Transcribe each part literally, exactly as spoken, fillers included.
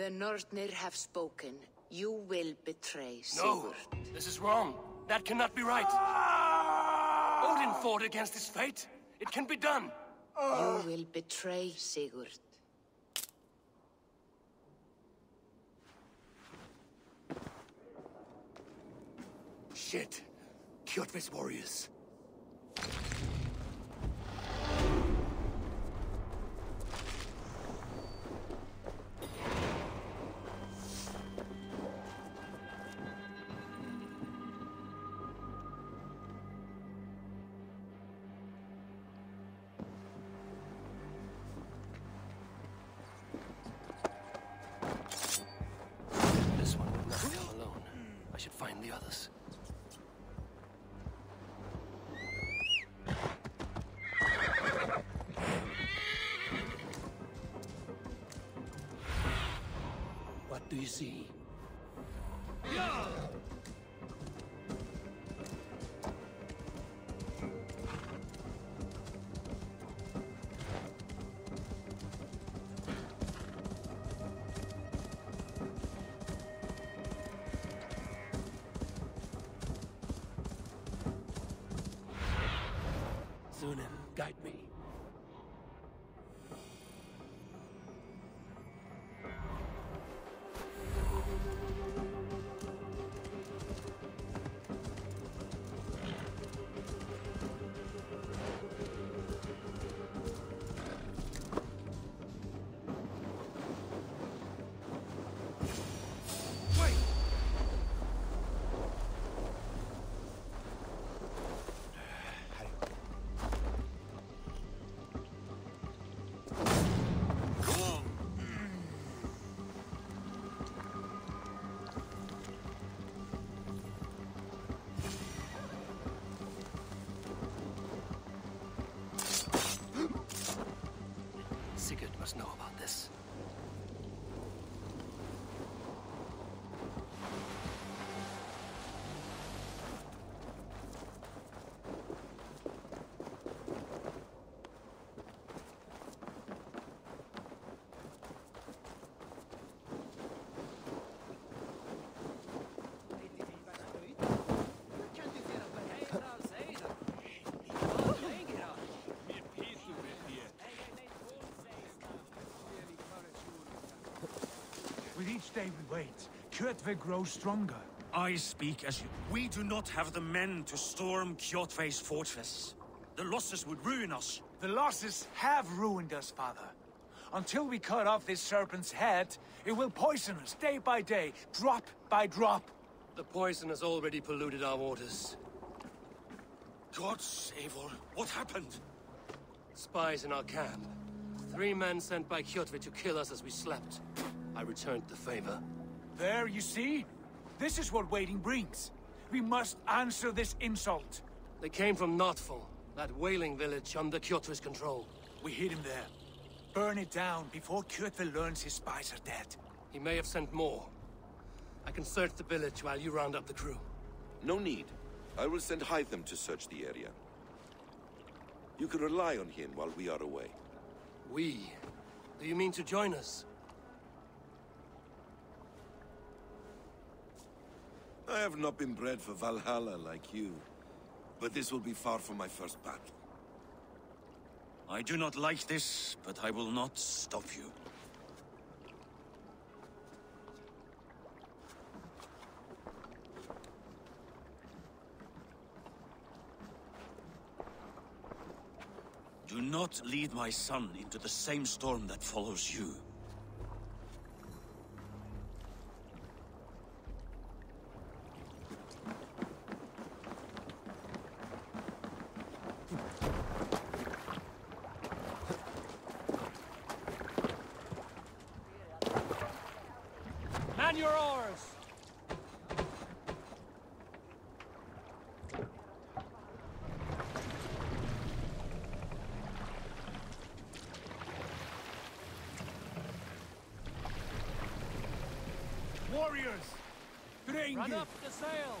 The Nornir have spoken. You will betray Sigurd. No! This is wrong! That cannot be right! Ah! Odin fought against his fate! It can be done! Ah. You will betray Sigurd. Shit! Kjotve's warriors! Do you see? Yeah! Sunan, guide me. Sigurd must know about this. Each day we wait, Kjotve grows stronger. I speak as you. We do not have the men to storm Kjotve's fortress. The losses would ruin us. The losses have ruined us, father. Until we cut off this serpent's head, it will poison us day by day, drop by drop. The poison has already polluted our waters. Gods, Eivor, what happened? Spies in our camp. Three men sent by Kjotve to kill us as we slept. I returned the favor. There, you see? This is what waiting brings. We must answer this insult. They came from Notful, that whaling village under Kjotve's control. We hid him there. Burn it down before Kjotve learns his spies are dead. He may have sent more. I can search the village while you round up the crew. No need. I will send Hytham to search the area. You can rely on him while we are away. We? Do you mean to join us? I have not been bred for Valhalla like you, but this will be far from my first battle. I do not like this, but I will not stop you. Do not lead my son into the same storm that follows you. Run up the sail!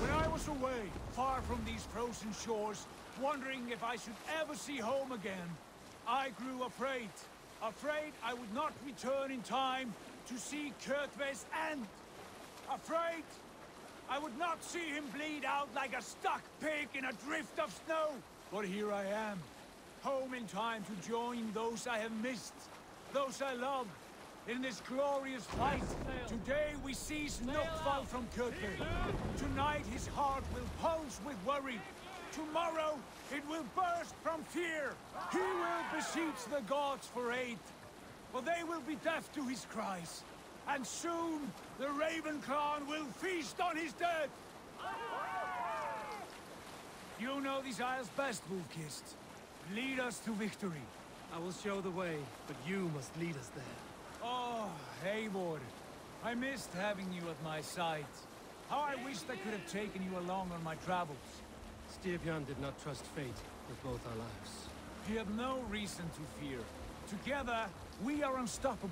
When I was away, far from these frozen shores, wondering if I should ever see home again, I grew afraid. Afraid I would not return in time to see Kjotve's end. Afraid? I would not see him bleed out like a stuck pig in a drift of snow. But here I am, home in time to join those I have missed, those I love, in this glorious fight. Today we seize Notful from Kjotve. Tonight his heart will pulse with worry. Tomorrow it will burst from fear. He will beseech the gods for aid, for they will be deaf to his cries. And soon the Raven Clan will feast on his dead! You know these isles best, Wolfkiss. Lead us to victory. I will show the way, but you must lead us there. Oh, Eivor. I missed having you at my side. How I wished I could have taken you along on my travels. Styrbjörn did not trust fate with both our lives. You have no reason to fear. Together, we are unstoppable.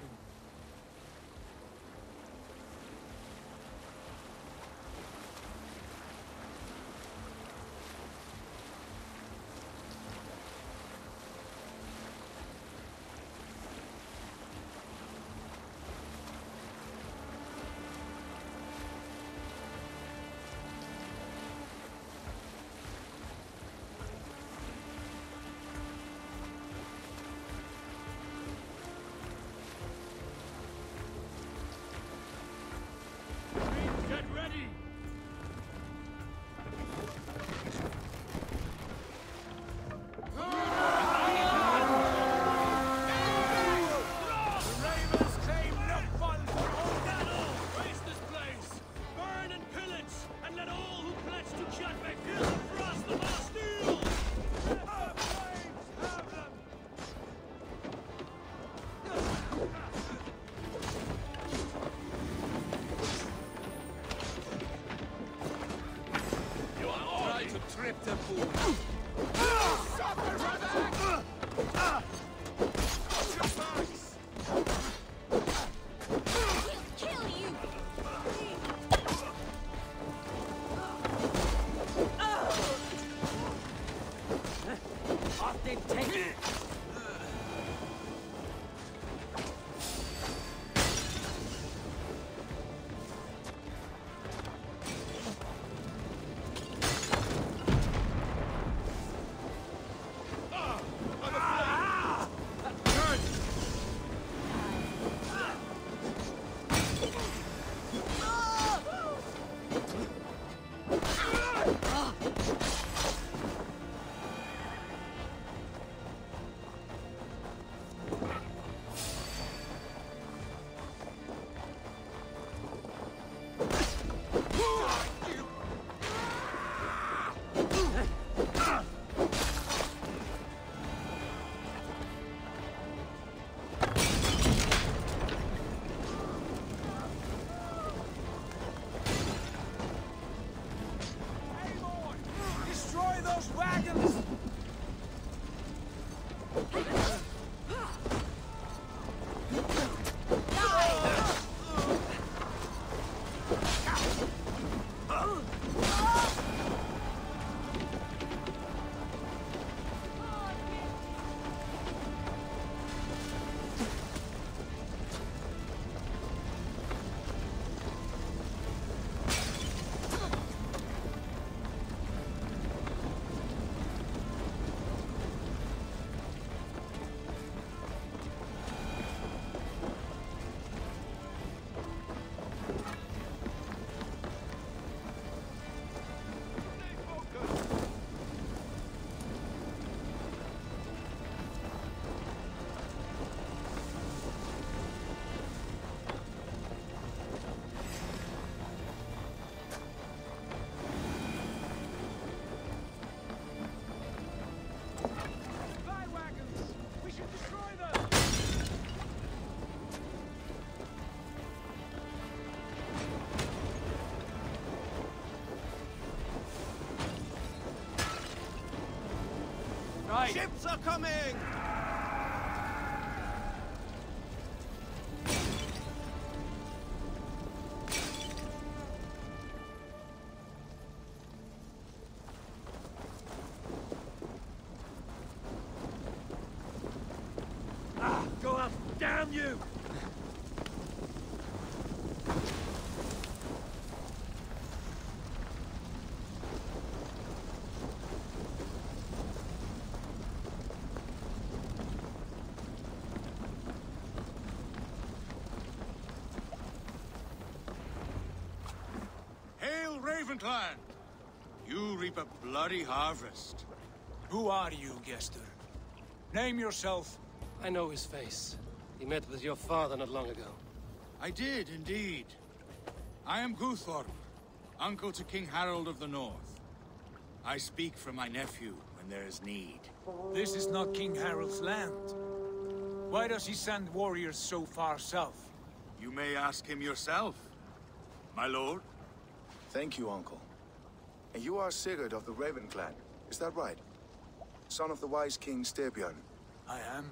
Ships are coming! Ah, go up! Damn you! clan. You reap a bloody harvest. Who are you, Gester? Name yourself. I know his face. He met with your father not long ago. I did, indeed. I am Guthorm, uncle to King Harald of the North. I speak for my nephew when there is need. This is not King Harald's land. Why does he send warriors so far south? You may ask him yourself, my lord. Thank you, uncle. And you are Sigurd of the Raven clan, is that right? Son of the wise King Styrbjörn. I am.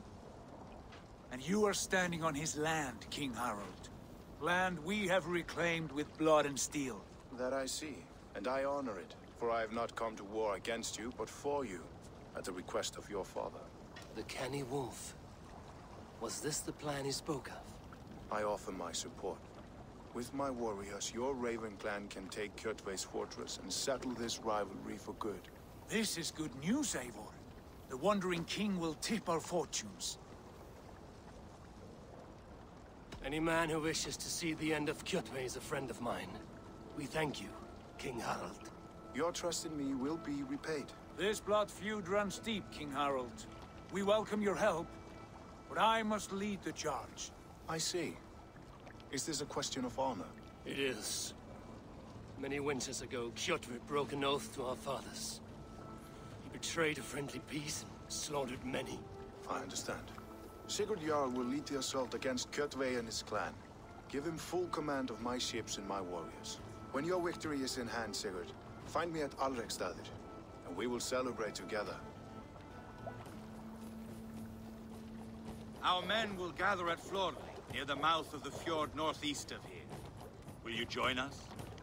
And you are standing on his land, King Harald. Land we have reclaimed with blood and steel. That I see, and I honor it. For I have not come to war against you, but for you, at the request of your father. The canny wolf. Was this the plan he spoke of? I offer my support. With my warriors, your Raven clan can take Kjotve's fortress and settle this rivalry for good. This is good news, Eivor. The Wandering King will tip our fortunes. Any man who wishes to see the end of Kjotve is a friend of mine. We thank you, King Harald. Your trust in me will be repaid. This blood feud runs deep, King Harald. We welcome your help, but I must lead the charge. I see. Is this a question of honor? It is. Many winters ago, Kjotve broke an oath to our fathers. He betrayed a friendly peace and slaughtered many. I understand. Sigurd Jarl will lead the assault against Kjotve and his clan. Give him full command of my ships and my warriors. When your victory is in hand, Sigurd, find me at Alrekstadir, and we will celebrate together. Our men will gather at Flora, near the mouth of the fjord northeast of here. Will you join us?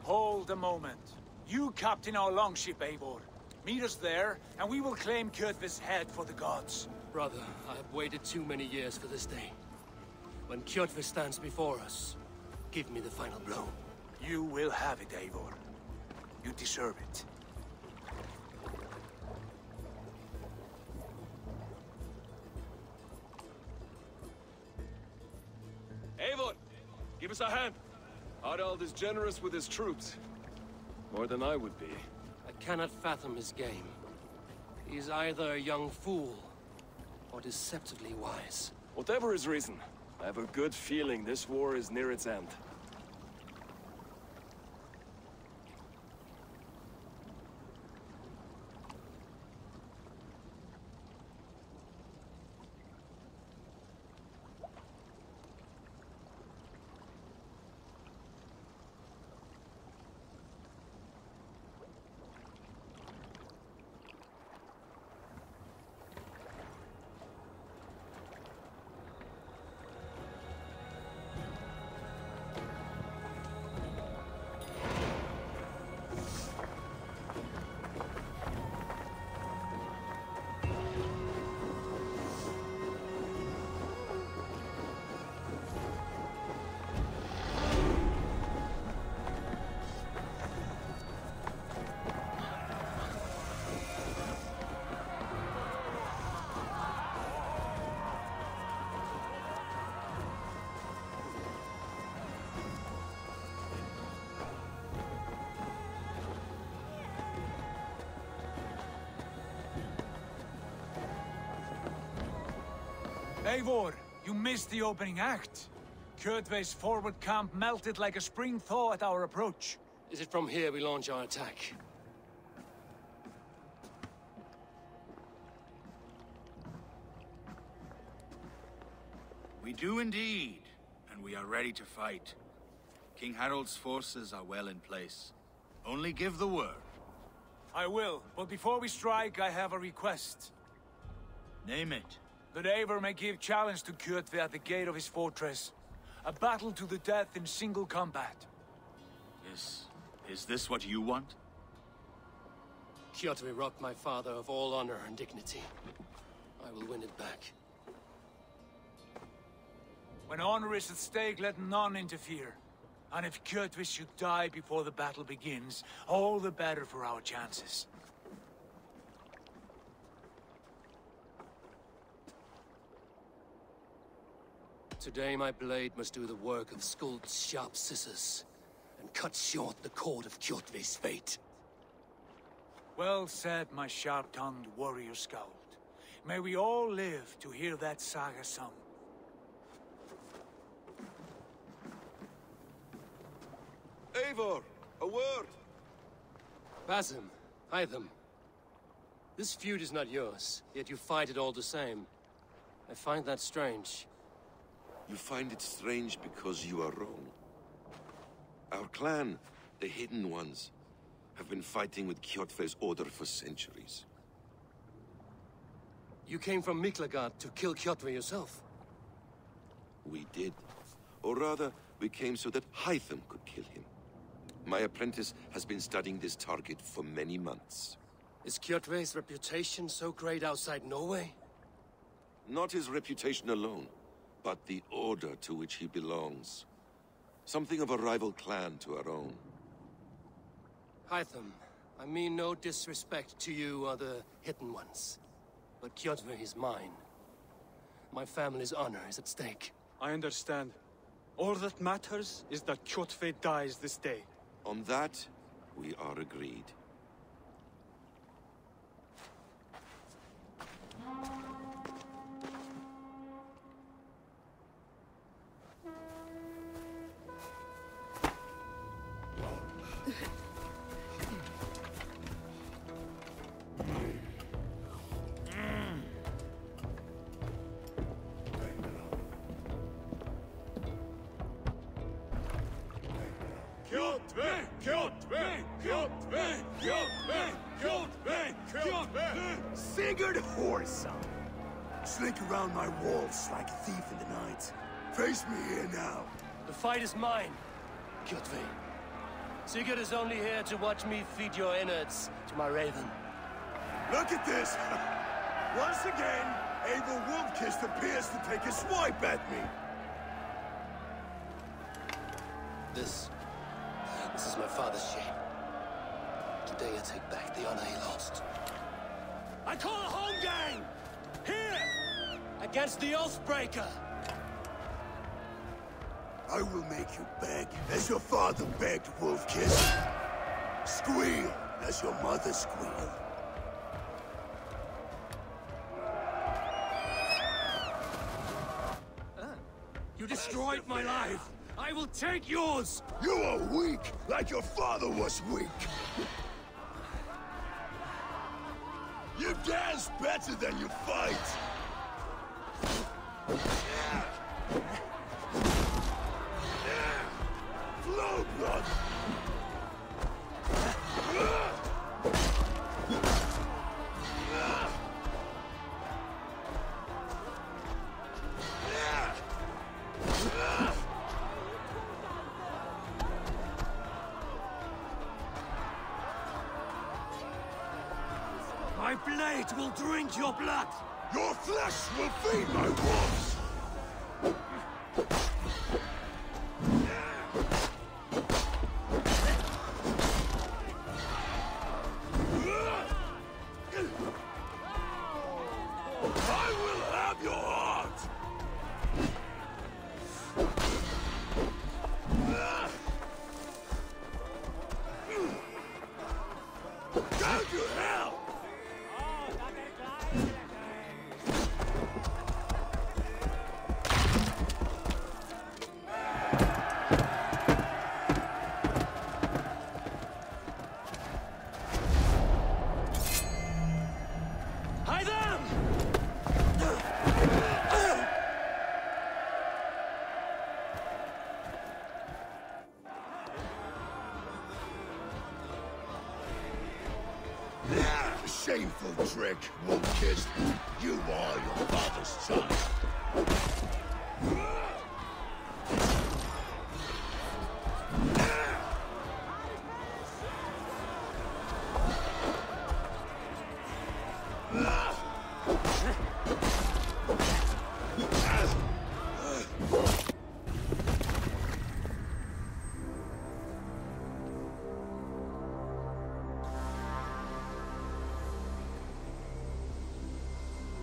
Hold a moment. You captain our longship, Eivor. Meet us there, and we will claim Kjotve's head for the gods. Brother, I have waited too many years for this day. When Kjotve stands before us, give me the final blow. You will have it, Eivor. You deserve it. Eivor, give us a hand. Harald is generous with his troops. More than I would be. I cannot fathom his game. He is either a young fool, or deceptively wise. Whatever his reason, I have a good feeling this war is near its end. Eivor, you missed the opening act. Kjotve's forward camp melted like a spring thaw at our approach. Is it from here we launch our attack? We do indeed, and we are ready to fight. King Harald's forces are well in place. Only give the word. I will, but before we strike, I have a request. Name it. That Eivor may give challenge to Kjotve at the gate of his fortress. A battle to the death in single combat. Is... is this what you want? Kjotve robbed my father of all honor and dignity. I will win it back. When honor is at stake, let none interfere. And if Kjotve should die before the battle begins, all the better for our chances. Today my blade must do the work of Skuld's sharp scissors, and and cut short the cord of Kjotve's fate. Well said, my sharp-tongued warrior Skuld. May we all live to hear that saga sung. Eivor, a word! Basim, Hytham. This feud is not yours, yet you fight it all the same. I find that strange. You find it strange because you are wrong. Our clan, the Hidden Ones, have been fighting with Kjotve's order for centuries. You came from Miklagard to kill Kjotve yourself? We did. Or rather, we came so that Hytham could kill him. My apprentice has been studying this target for many months. Is Kjotve's reputation so great outside Norway? Not his reputation alone, but the order to which he belongs. Something of a rival clan to our own. Hytham, I mean no disrespect to you or the Hidden Ones, but Kjotve is mine. My family's honor is at stake. I understand. All that matters is that Kjotve dies this day. On that, we are agreed. Sigurd whoresome! Slink around my walls like a thief in the night. Face me here now. The fight is mine, Kjotve. Sigurd is only here to watch me feed your innards to my raven. Look at this! Once again, Abel Wolfkiss appears to take a swipe at me. This... this is my father's shame. Today I take back the honor he lost. I call a home game! Here! Against the Oathbreaker! I will make you beg, as your father begged, Wolfkiss. Squeal, as your mother squealed. Uh, you destroyed my life! I will take yours! You are weak, like your father was weak! You dance better than you fight! Flow, blood! Will drink your blood! Your flesh will feed my wolves! I will have your heart! Go to hell! Shameful trick, Wolfkiss. You are your father's son.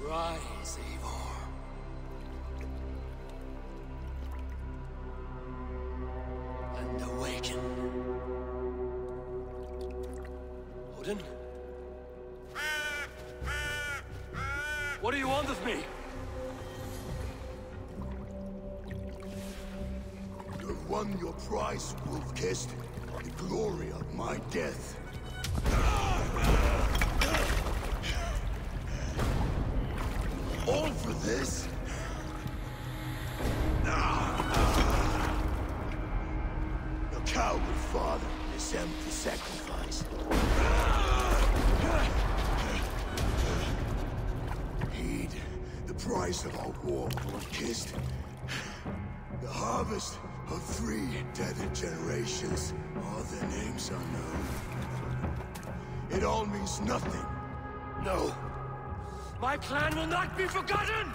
Rise, Eivor. And awaken. Odin? What do you want of me? You won your prize, Wolfkiss, on the glory of my death. All for this? Your coward father is empty sacrifice. Heed the price of our war, Wolfkiss. The harvest of three tethered generations. All their names are known. It all means nothing. No. My plan will not be forgotten!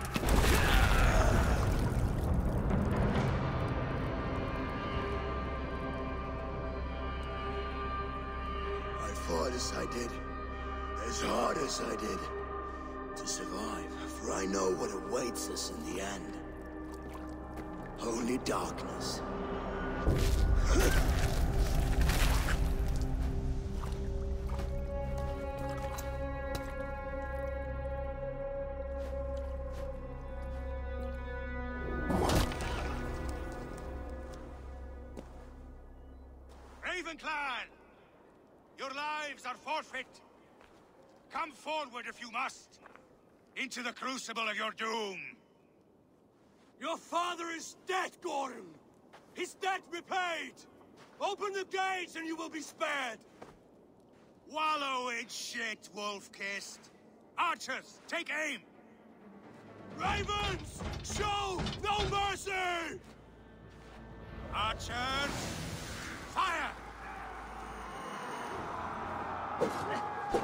I fought as I did, as hard as I did, to survive, for I know what awaits us in the end. Only darkness. Come forward if you must, into the crucible of your doom. Your father is dead, Goron. His debt repaid. Open the gates and you will be spared. Wallow in shit, Wolfkiss. Archers, take aim. Ravens, show no mercy. Archers, fire. Move!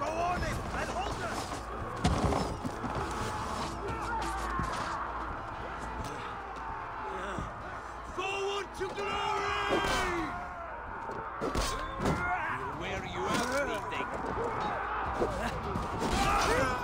Go on in and hold us! Forward to glory! We'll wear you out, anything. Ah!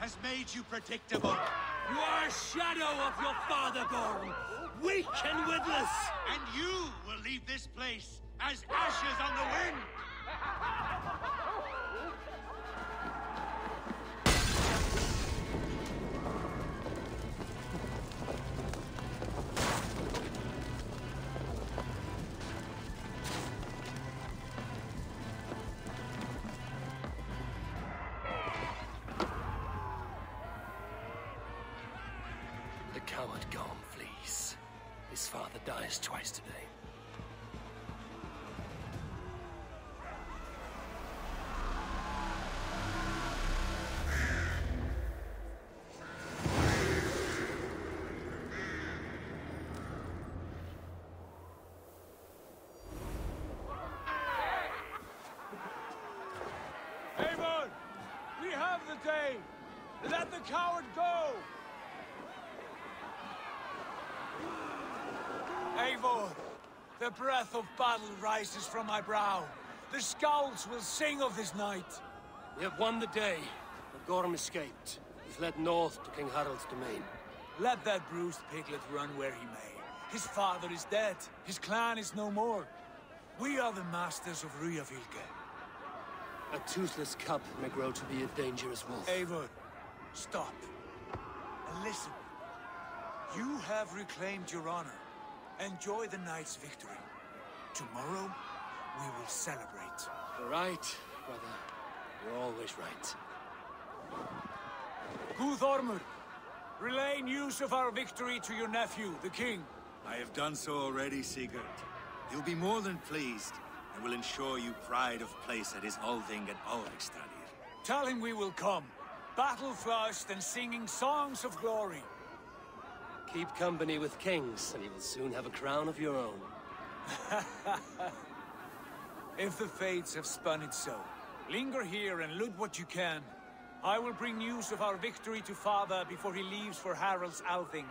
Has made you predictable. You are a shadow of your father, Gorm, weak and witless. And you will leave this place as ashes on the wind. Day. Let the coward go! Eivor, the breath of battle rises from my brow. The Skalds will sing of this night. We have won the day, but Gorm escaped. He fled north to King Harald's domain. Let that bruised piglet run where he may. His father is dead. His clan is no more. We are the masters of Rygjafylke. A toothless cub may grow to be a dangerous wolf. Eivor, stop. And listen. You have reclaimed your honor. Enjoy the night's victory. Tomorrow, we will celebrate. You're right, brother. You're always right. Guðormr, relay news of our victory to your nephew, the king. I have done so already, Sigurd. He'll be more than pleased. And will ensure you pride of place at his Althing at Alrekstadir. Tell him we will come, battle-flushed and singing songs of glory. Keep company with kings, and you will soon have a crown of your own. If the fates have spun it so, linger here and loot what you can. I will bring news of our victory to father before he leaves for Harald's Althing.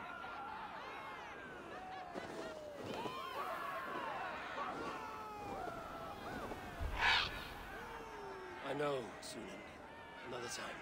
I know, Sunan. Another time.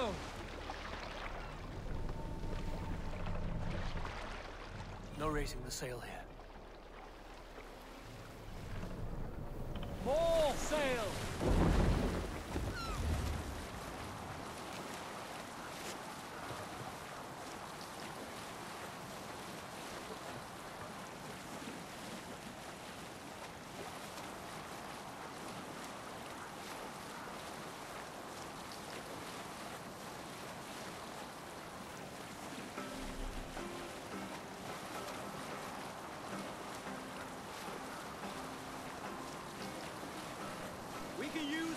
go. No raising the sail here. More sail! We can use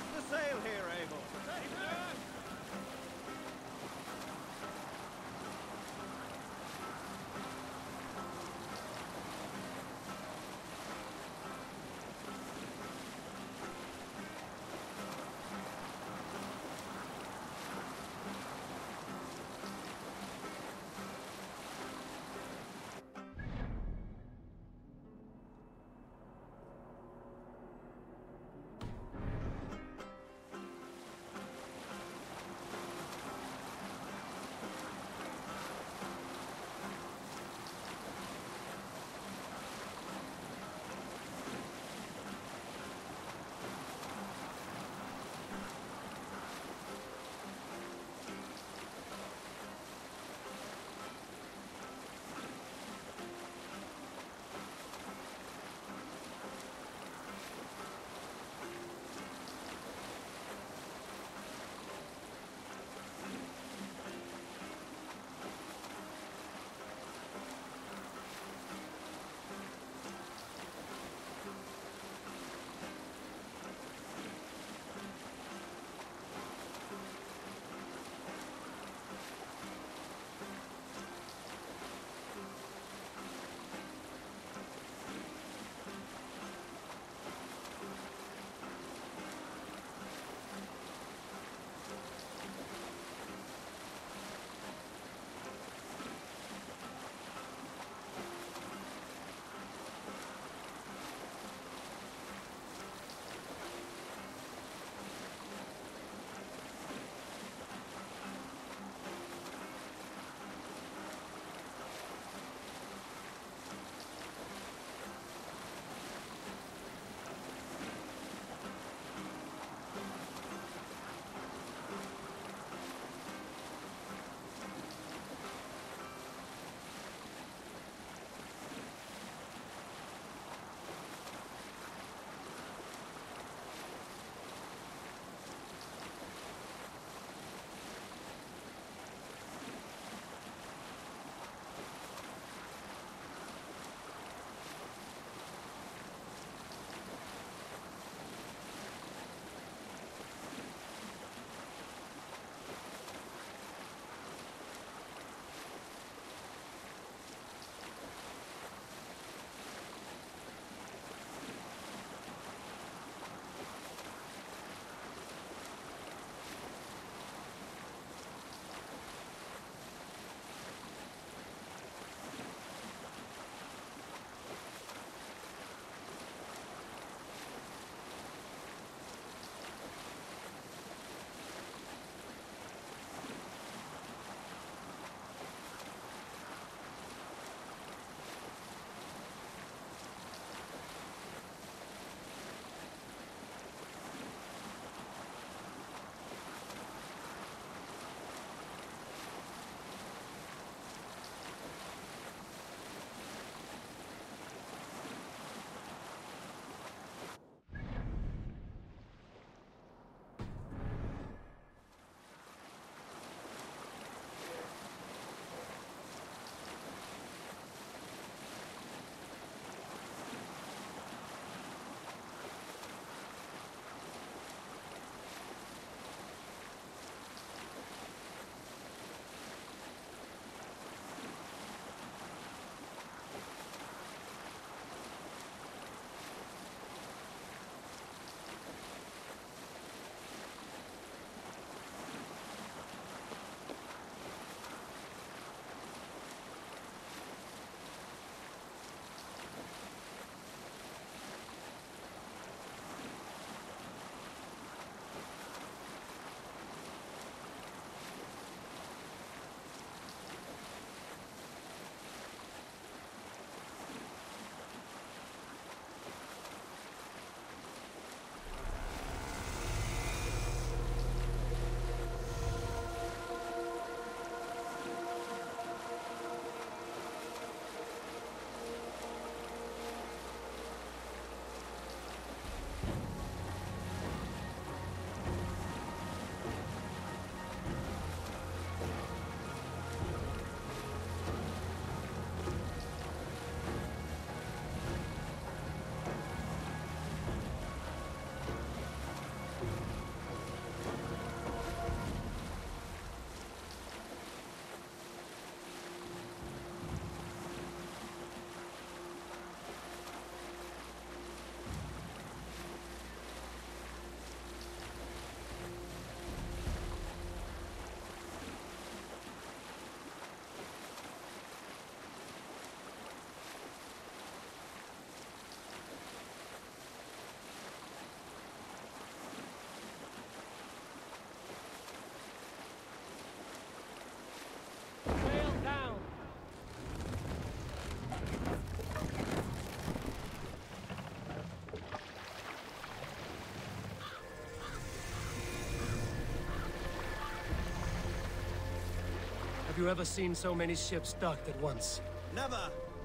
you ever seen so many ships docked at once? Never!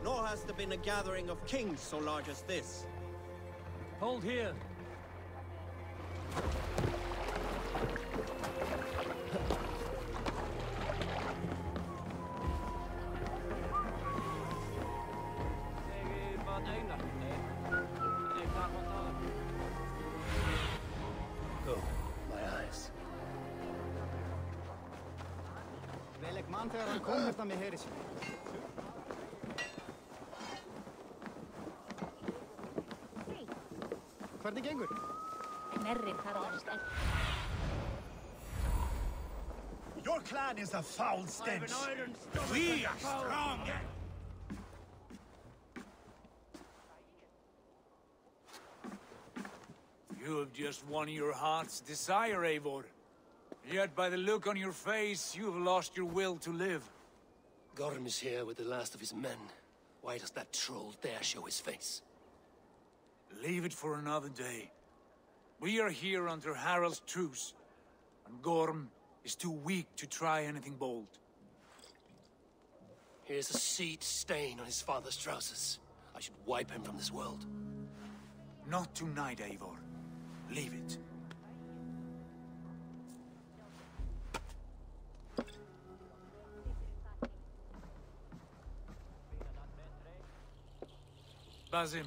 Nor has there been a gathering of kings so large as this. Hold here! Hvernig gengur? Your clan is a foul stench. We are strong. You have just won your heart's desire, Eivor. Yet by the look on your face, you have lost your will to live. Gorm is here with the last of his men. Why does that troll dare show his face? Leave it for another day. We are here under Harald's truce, and Gorm is too weak to try anything bold. Here's a seed stain on his father's trousers. I should wipe him from this world. Not tonight, Eivor. Leave it. Basim,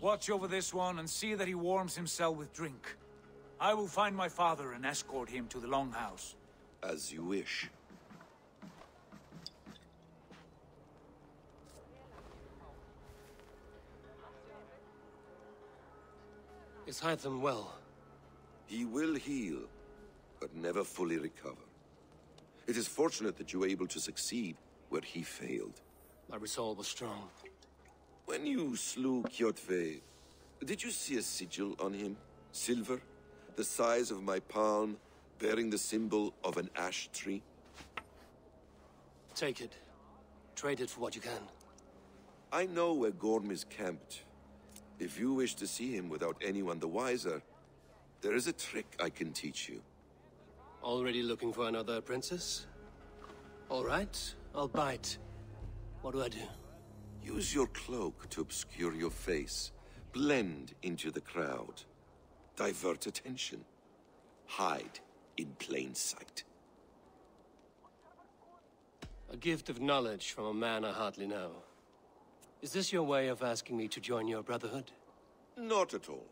watch over this one and see that he warms himself with drink. I will find my father and escort him to the Longhouse. As you wish. Is Hytham well? He will heal, but never fully recover. It is fortunate that you were able to succeed where he failed. My resolve was strong. When you slew Kjotve, did you see a sigil on him? Silver, the size of my palm, bearing the symbol of an ash tree? Take it. Trade it for what you can. I know where Gorm is camped. If you wish to see him without anyone the wiser, there is a trick I can teach you. Already looking for another apprentice? All right, I'll bite. What do I do? Use your cloak to obscure your face, blend into the crowd, divert attention, hide in plain sight. A gift of knowledge from a man I hardly know. Is this your way of asking me to join your brotherhood? Not at all.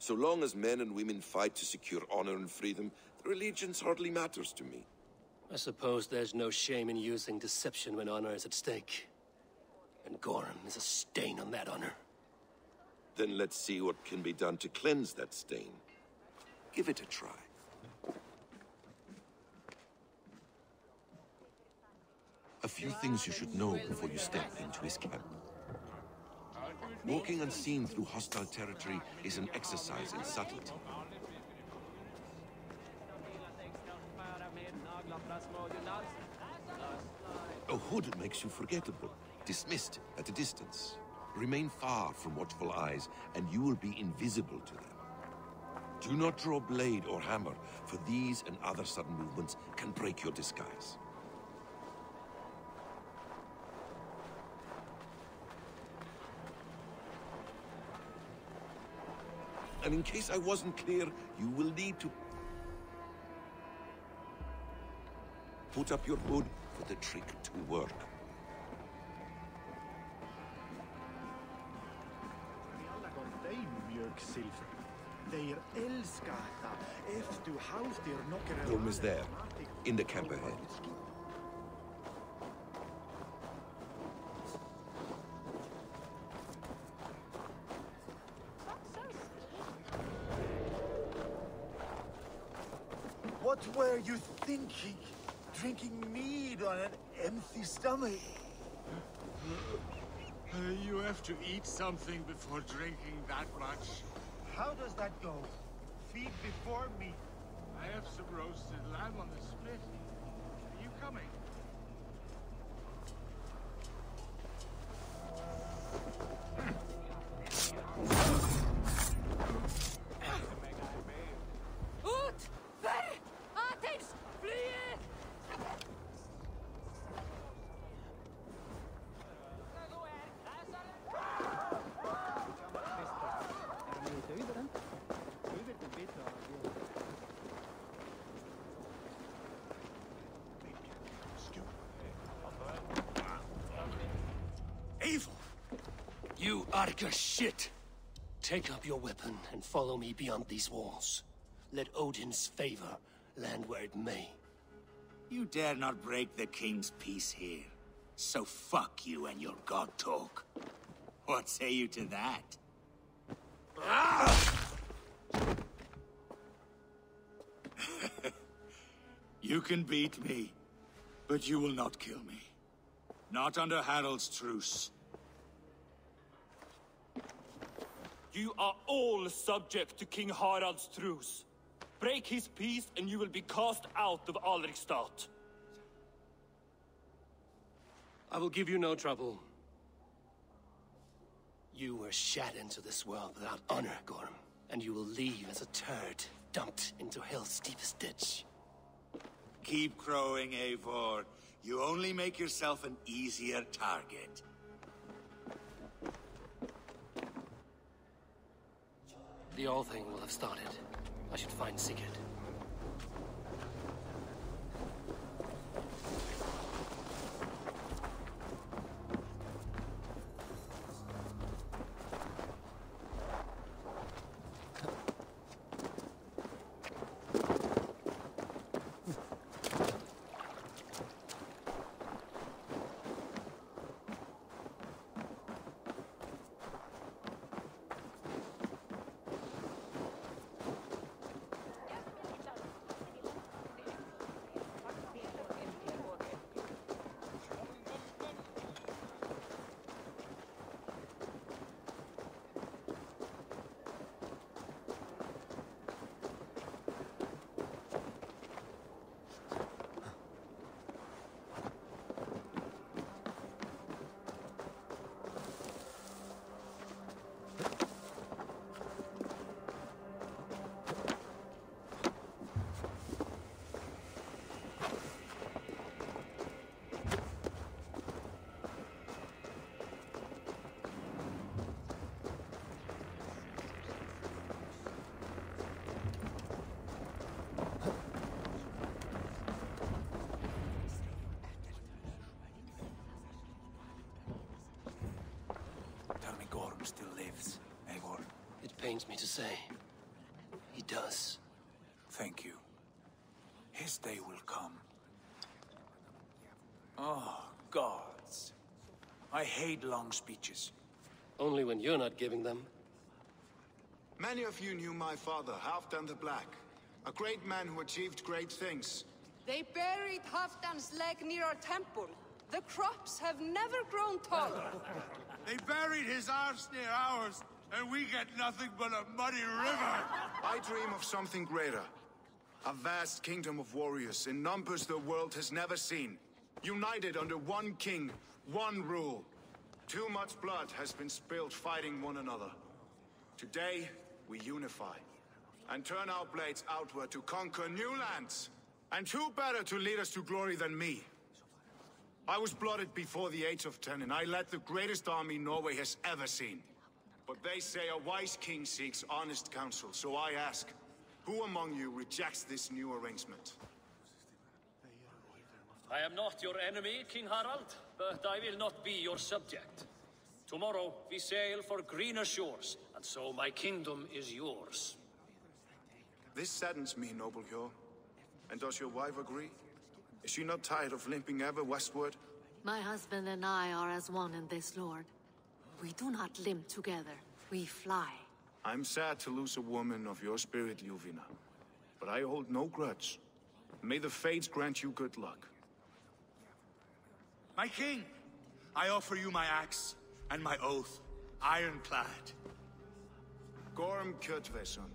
So long as men and women fight to secure honor and freedom, the allegiance hardly matters to me. I suppose there's no shame in using deception when honor is at stake. And Gorm is a stain on that honor. Then let's see what can be done to cleanse that stain. Give it a try. A few things you should know before you step into his camp. Walking unseen through hostile territory is an exercise in subtlety. A hood makes you forgettable, dismissed at a distance. Remain far from watchful eyes, and you will be invisible to them. Do not draw blade or hammer, for these and other sudden movements can break your disguise. And in case I wasn't clear, you will need to put up your hood for the trick to work. Gorm is there, in the camp ahead. What were you thinking? Drinking mead on an empty stomach. Uh, you have to eat something before drinking that much. How does that go? Feed before meat. I have some roasted lamb on the spit. Are you coming? Ut! Ver! Atens! Flee! You Arka shit! Take up your weapon and follow me beyond these walls. Let Odin's favor land where it may. You dare not break the king's peace here. So fuck you and your god talk. What say you to that? Ah! You can beat me, but you will not kill me. Not under Harald's truce. You are all subject to King Harald's truce. Break his peace and you will be cast out of Alrekstadir. I will give you no trouble. You were shat into this world without honor, Gorm, and you will leave as a turd dumped into hell's deepest ditch. Keep crowing, Eivor. You only make yourself an easier target. The all thing will have started. I should find Sigurd. Still lives, Eivor. It pains me to say. He does. Thank you. His day will come. Oh, gods. I hate long speeches. Only when you're not giving them. Many of you knew my father, Halfdan the Black. A great man who achieved great things. They buried Halfdan's leg near our temple. The crops have never grown taller. They buried his arse near ours, and we get nothing but a muddy river! I dream of something greater. A vast kingdom of warriors in numbers the world has never seen. United under one king, one rule. Too much blood has been spilled fighting one another. Today, we unify. And turn our blades outward to conquer new lands. And who better to lead us to glory than me? I was blooded before the age of ten, and I led the greatest army Norway has ever seen. But they say a wise king seeks honest counsel, so I ask, who among you rejects this new arrangement? I am not your enemy, King Harald, but I will not be your subject. Tomorrow we sail for greener shores, and so my kingdom is yours. This saddens me, noble Jor. And does your wife agree? Is she not tired of limping ever westward? My husband and I are as one in this, Lord. We do not limp together. We fly. I'm sad to lose a woman of your spirit, Ljúvina. But I hold no grudge. May the fates grant you good luck. My king! I offer you my axe and my oath, ironclad. Gorm Kurtveson,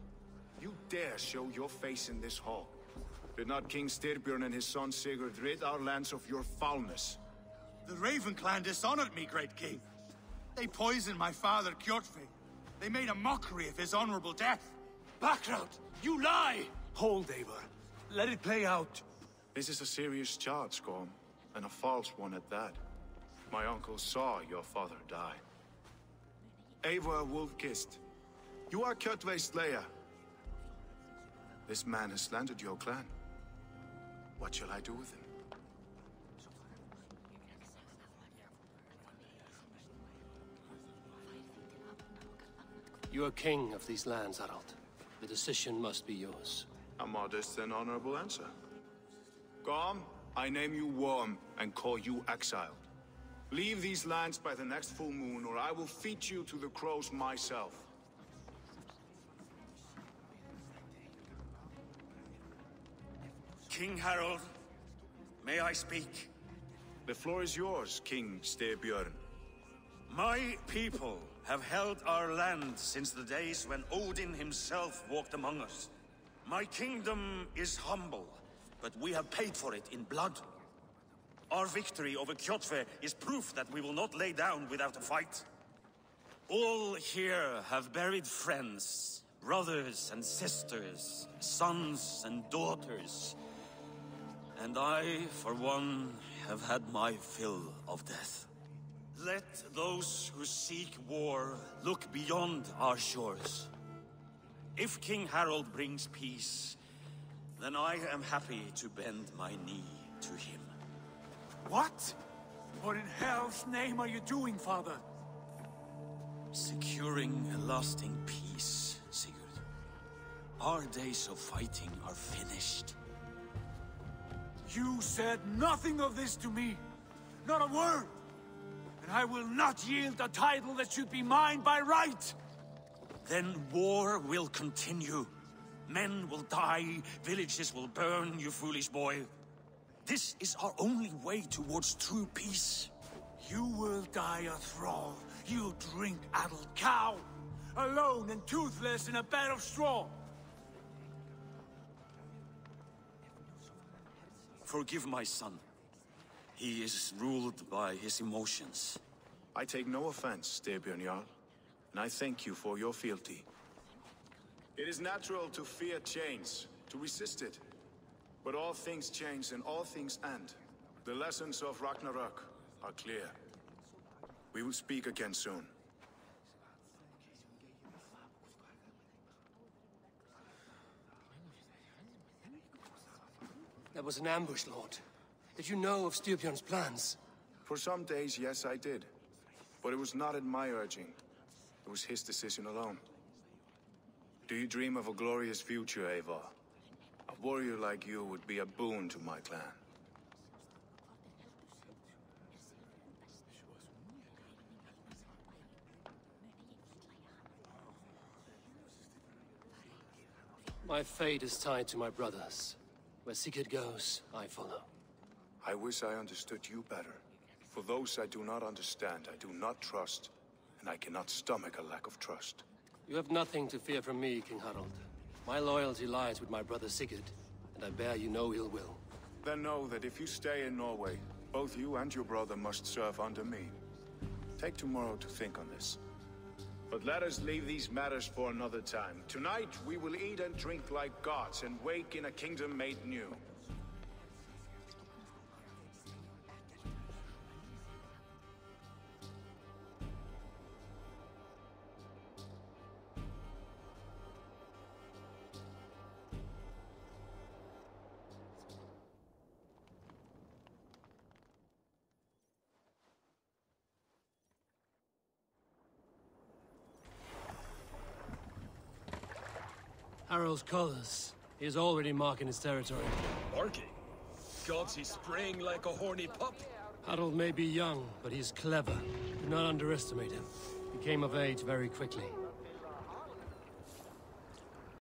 you dare show your face in this hall. Did not King Styrbjörn and his son Sigurd rid our lands of your foulness? The Raven clan dishonored me, great king. They poisoned my father, Kjotve. They made a mockery of his honorable death. Background, you lie! Hold, Eivor. Let it play out. This is a serious charge, Gorm, and a false one at that. My uncle saw your father die. Eivor Wolfkiss, you are Kjotve's slayer. This man has slandered your clan. What shall I do with him? You are king of these lands, Harald. The decision must be yours. A modest and honorable answer. Gorm, I name you Worm and call you exiled. Leave these lands by the next full moon, or I will feed you to the crows myself. King Harald, may I speak? The floor is yours, King Styrbjörn. My people have held our land since the days when Odin himself walked among us. My kingdom is humble, but we have paid for it in blood. Our victory over Kjotve is proof that we will not lay down without a fight. All here have buried friends, brothers and sisters, sons and daughters. And I, for one, have had my fill of death. Let those who seek war look beyond our shores. If King Harald brings peace, then I am happy to bend my knee to him. What? What in hell's name are you doing, Father? Securing a lasting peace, Sigurd. Our days of fighting are finished. You said nothing of this to me. Not a word. And I will not yield a title that should be mine by right. Then war will continue. Men will die, villages will burn, you foolish boy. This is our only way towards true peace. You will die a thrall, you drink-addled cow, alone and toothless in a bed of straw. Forgive my son. He is ruled by his emotions. I take no offense, Styrbjörn Jarl, and I thank you for your fealty. It is natural to fear change, to resist it. But all things change and all things end. The lessons of Ragnarok are clear. We will speak again soon. That was an ambush, Lord. Did you know of Styrbjörn's plans? For some days, yes, I did. But it was not at my urging. It was his decision alone. Do you dream of a glorious future, Eivor? A warrior like you would be a boon to my clan. My fate is tied to my brothers. Where Sigurd goes, I follow. I wish I understood you better. For those I do not understand, I do not trust, and I cannot stomach a lack of trust. You have nothing to fear from me, King Harald. My loyalty lies with my brother Sigurd, and I bear you no ill will. Then know that if you stay in Norway, both you and your brother must serve under me. Take tomorrow to think on this. But let us leave these matters for another time. Tonight we will eat and drink like gods and wake in a kingdom made new. Harald's colors. He is already marking his territory. Marking? Gods, he's spraying like a horny pup. Harald may be young, but he's clever. Do not underestimate him. He came of age very quickly.